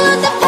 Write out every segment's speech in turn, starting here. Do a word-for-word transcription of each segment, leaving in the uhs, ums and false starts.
Yeah.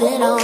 moving on.